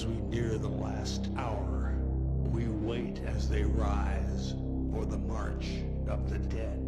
as we near the last hour. We wait as they rise for the march of the dead.